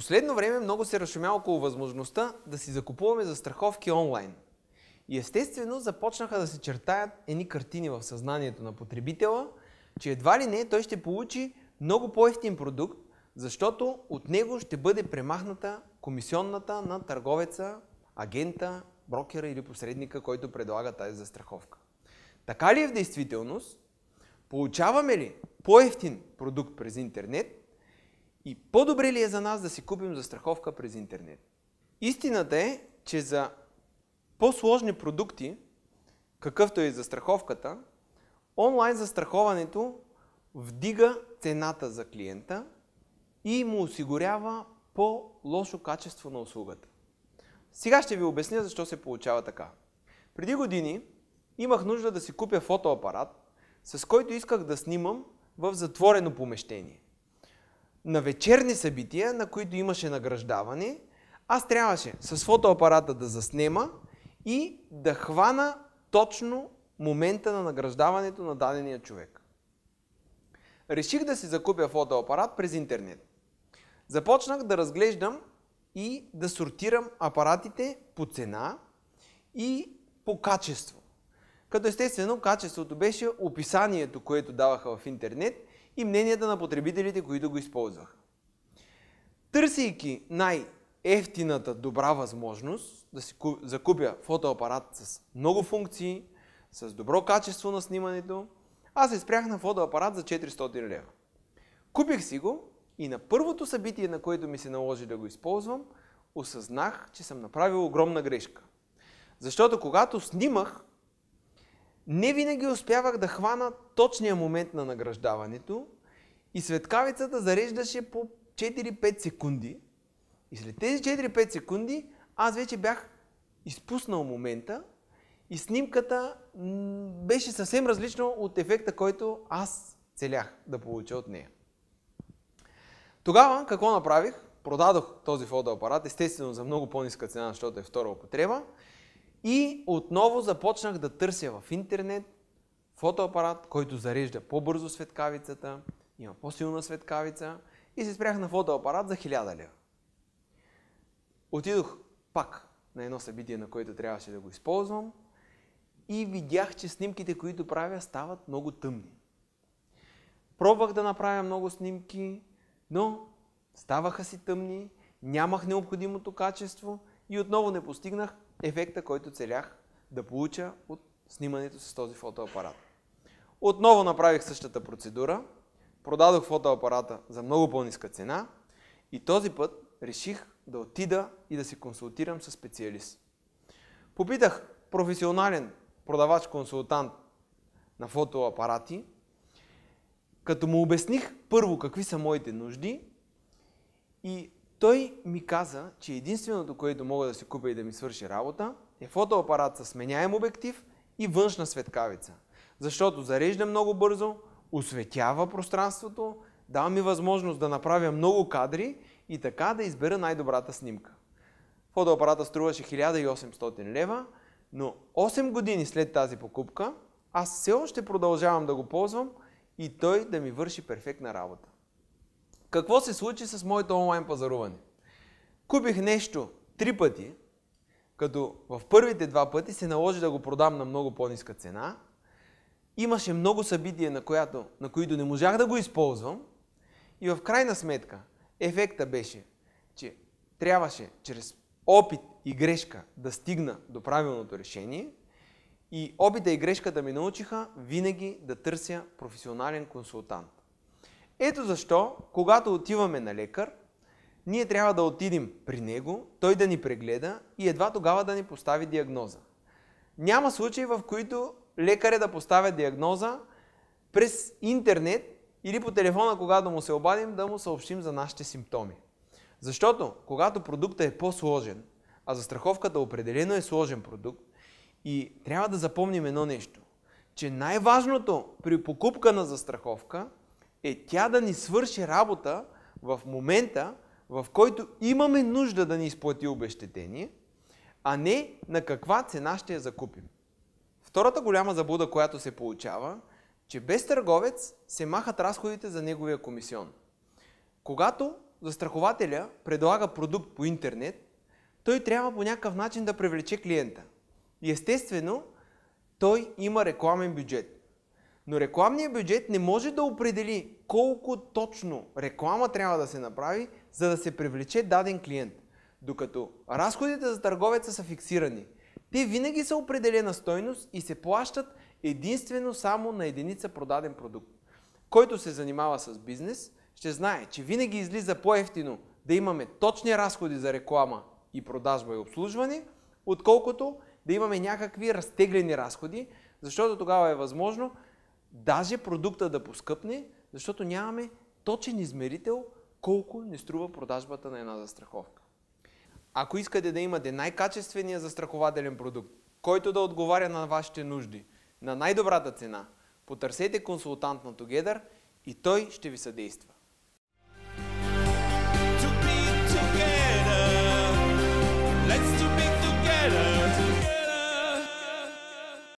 последно време много се разшумя около възможността да си закупуваме застраховки онлайн. И естествено започнаха да се чертаят едни картини в съзнанието на потребителя, че едва ли не той ще получи много по-евтин продукт, защото от него ще бъде премахната комисионната на търговеца, агента, брокера или посредника, който предлага тази застраховка. Така ли е в действителност? Получаваме ли по-евтин продукт през интернет и по-добре ли е за нас да си купим застраховка през интернет? Истината е, че за по-сложни продукти, какъвто е застраховката, онлайн застраховането вдига цената за клиента и му осигурява по-лошо качество на услугата. Сега ще ви обясня защо се получава така. Преди години имах нужда да си купя фотоапарат, с който исках да снимам в затворено помещение. На вечерни събития, на които имаше награждаване, аз трябваше с фотоапарата да заснема и да хвана точно момента на награждаването на дадения човек. Реших да си закупя фотоапарат през интернет. Започнах да разглеждам и да сортирам апаратите по цена и по качество. Като естествено качеството беше описанието, което даваха в интернет и мненията на потребителите, които го използваха. Търсейки най-евтината добра възможност да си закупя фотоапарат с много функции, с добро качество на снимането, аз се спрях на фотоапарат за 400 лева. Купих си го и на първото събитие, на което ми се наложи да го използвам, осъзнах, че съм направил огромна грешка. Защото когато снимах, не винаги успявах да хвана точния момент на награждаването и светкавицата зареждаше по 4-5 секунди. И след тези 4-5 секунди аз вече бях изпуснал момента и снимката беше съвсем различна от ефекта, който аз целях да получа от нея. Тогава какво направих? Продадох този фотоапарат, естествено за много по-ниска цена, защото е втора употреба. И отново започнах да търся в интернет фотоапарат, който зарежда по-бързо светкавицата, има по-силна светкавица и се спрях на фотоапарат за 1000 лева. Отидох пак на едно събитие, на което трябваше да го използвам и видях, че снимките, които правя, стават много тъмни. Пробвах да направя много снимки, но ставаха си тъмни, нямах необходимото качество и отново не постигнах ефекта, който целях да получа от снимането с този фотоапарат. Отново направих същата процедура, продадох фотоапарата за много по-ниска цена и този път реших да отида и да се консултирам със специалист. Попитах професионален продавач-консултант на фотоапарати, като му обясних първо какви са моите нужди и той ми каза, че единственото, което мога да си купя и да ми свърши работа, е фотоапарат с сменяем обектив и външна светкавица. Защото зарежда много бързо, осветява пространството, дава ми възможност да направя много кадри и така да избера най-добрата снимка. Фотоапарата струваше 1800 лева, но 8 години след тази покупка аз все още продължавам да го ползвам и той да ми върши перфектна работа. Какво се случи с моето онлайн пазаруване? Купих нещо 3 пъти, като в първите 2 пъти се наложи да го продам на много по-ниска цена. Имаше много събития, на които не можах да го използвам. И в крайна сметка ефекта беше, че трябваше чрез опит и грешка да стигна до правилното решение. И опита и грешката ми научиха винаги да търся професионален консултант. Ето защо, когато отиваме на лекар, ние трябва да отидем при него, той да ни прегледа и едва тогава да ни постави диагноза. Няма случаи, в които лекаря да поставя диагноза през интернет или по телефона, когато му се обадим, да му съобщим за нашите симптоми. Защото, когато продуктът е по-сложен, а застраховката определено е сложен продукт, и трябва да запомним едно нещо, че най-важното при покупка на застраховка е тя да ни свърши работа в момента, в който имаме нужда да ни изплати обезщетение, а не на каква цена ще я закупим. Втората голяма заблуда, която се получава, че без търговец се махат разходите за неговия комисион. Когато застрахователя предлага продукт по интернет, той трябва по някакъв начин да привлече клиента. И естествено, той има рекламен бюджет. Но рекламният бюджет не може да определи колко точно реклама трябва да се направи, за да се привлече даден клиент. Докато разходите за търговеца са фиксирани. Те винаги са определена стойност и се плащат единствено само на единица продаден продукт. Който се занимава с бизнес, ще знае, че винаги излиза по-евтино да имаме точни разходи за реклама и продажба и обслужване, отколкото да имаме някакви разтеглени разходи, защото тогава е възможно даже продукта да поскъпне, защото нямаме точен измерител колко ни струва продажбата на една застраховка. Ако искате да имате най-качествения застрахователен продукт, който да отговаря на вашите нужди, на най-добрата цена, потърсете консултант на Together и той ще ви съдейства.